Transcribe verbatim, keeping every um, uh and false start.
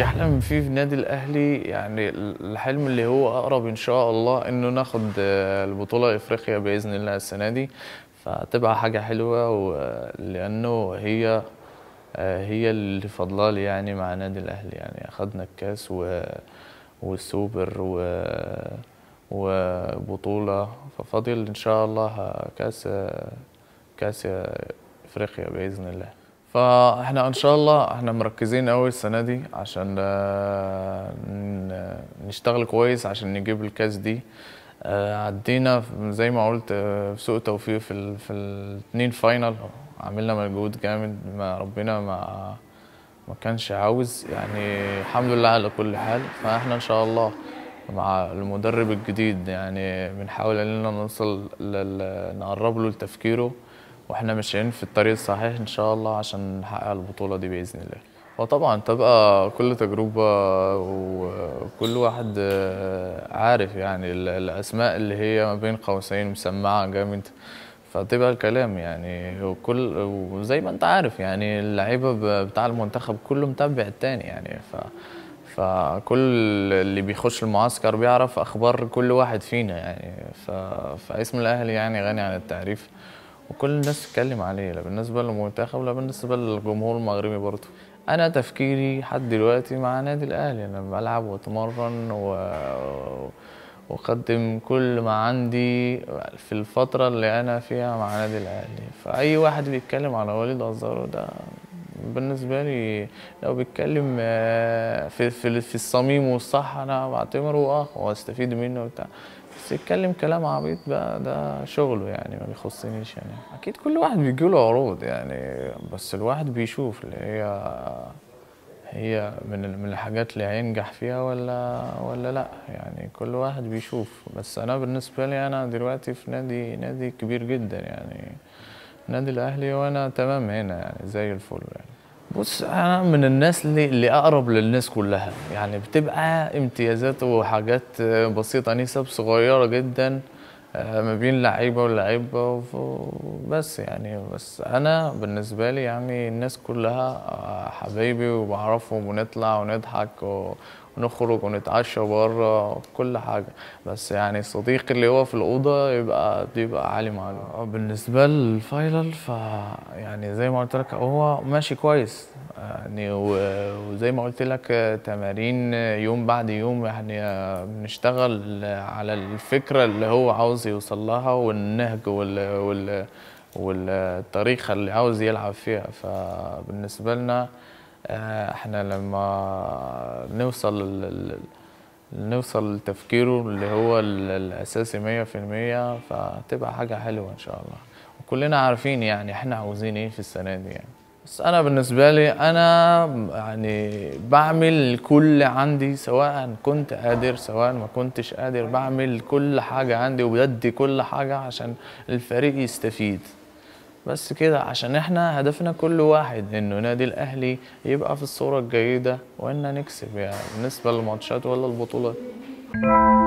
بيحلم فيه في نادي الاهلي، يعني الحلم اللي هو اقرب ان شاء الله انه ناخد البطوله افريقيا باذن الله السنه دي، فتبقى حاجه حلوه لانه هي هي اللي فضلها لي يعني مع نادي الاهلي. يعني اخدنا الكاس و والسوبر و وبطوله، ففضل ان شاء الله كاس كاس افريقيا باذن الله. فاحنا ان شاء الله احنا مركزين قوي السنه دي عشان نشتغل كويس عشان نجيب الكاس دي. عدينا زي ما قلت بسوء توفيق في في الاثنين فاينل، عملنا مجهود جامد ما ربنا ما ما كانش عاوز، يعني الحمد لله على كل حال. فاحنا ان شاء الله مع المدرب الجديد يعني بنحاول اننا نوصل نقرب له لتفكيره، واحنا ماشيين في الطريق الصحيح ان شاء الله عشان نحقق البطوله دي باذن الله. وطبعا تبقى كل تجربه وكل واحد عارف يعني الاسماء اللي هي ما بين قوسين مسمعه جامد، فتبقى الكلام يعني وكل وزي ما انت عارف يعني اللعيبه بتاع المنتخب كله متابع التاني، يعني ف فكل اللي بيخش المعسكر بيعرف اخبار كل واحد فينا، يعني ف... فاسم الاهلي يعني غني عن التعريف وكل الناس تتكلم عليه، لا بالنسبه للمنتخب لا بالنسبه للجمهور المغربي برضه. انا تفكيري لحد دلوقتي مع نادي الاهلي، انا بلعب واتمرن و... واقدم كل ما عندي في الفتره اللي انا فيها مع نادي الاهلي. فاي واحد بيتكلم على وليد أزارو ده بالنسبه لي لو بيتكلم في في, في الصميم والصح انا بعتبره اه واستفيد منه وبتاع، بس يتكلم كلام عبيط بقى ده شغله يعني ما بيخصنيش. يعني اكيد كل واحد بيجي له عروض يعني، بس الواحد بيشوف اللي هي هي من من الحاجات اللي هينجح فيها ولا ولا لا، يعني كل واحد بيشوف. بس انا بالنسبه لي انا دلوقتي في نادي نادي كبير جدا يعني نادي الاهلي، وانا تمام هنا يعني زي الفل. يعني بص انا من الناس اللي, اللي اقرب للناس كلها، يعني بتبقى امتيازات وحاجات بسيطه نسب صغيره جدا ما بين لعيبه ولعيبه بس، يعني بس انا بالنسبه لي يعني الناس كلها حبايبي وبعرفهم ونطلع ونضحك ونخرج ونتعشى بره وكل حاجه، بس يعني صديقي اللي هو في الاوضه يبقى بيبقى عالي معلومه. بالنسبه للفاينل ف يعني زي ما قلت لك هو ماشي كويس يعني، وزي ما قلت لك تمارين يوم بعد يوم، يعني بنشتغل على الفكره اللي هو عاوز يوصل لها والنهج وال وال والطريقه اللي عاوز يلعب فيها. فبالنسبه لنا احنا لما نوصل نوصل لتفكيره اللي هو الاساسي مية في المية فتبقى حاجه حلوه ان شاء الله، وكلنا عارفين يعني احنا عاوزين ايه في السنه دي يعني. بس انا بالنسبه لي انا يعني بعمل كل عندي، سواء كنت قادر سواء ما كنتش قادر بعمل كل حاجه عندي وبدي كل حاجه عشان الفريق يستفيد، بس كده عشان احنا هدفنا كل واحد انه نادي الاهلي يبقى في الصوره الجيده وان نكسب يعني بالنسبه للماتشات ولا البطولات.